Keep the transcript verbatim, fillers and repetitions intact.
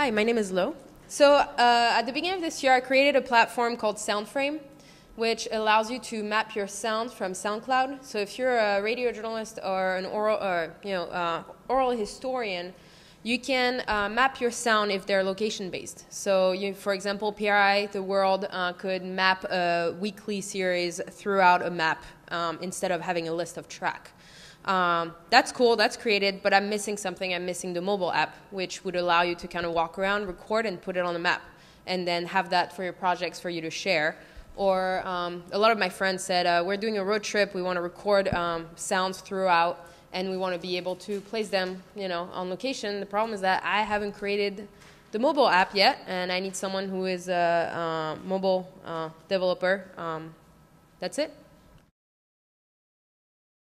Hi, my name is Lo. So uh, at the beginning of this year, I created a platform called SoundFrame, which allows you to map your sound from SoundCloud. So if you're a radio journalist or an oral, or, you know, uh, oral historian, you can uh, map your sound if they're location-based. So, you, for example, P R I, The World, uh, could map a weekly series throughout a map um, instead of having a list of track. Um, that's cool, that's created, but I'm missing something. I'm missing the mobile app, which would allow you to kind of walk around, record, and put it on a map, and then have that for your projects for you to share. Or um, a lot of my friends said, uh, we're doing a road trip, we want to record um, sounds throughout, and we want to be able to place them, you know, on location. The problem is that I haven't created the mobile app yet, and I need someone who is a uh, mobile uh, developer. Um, that's it.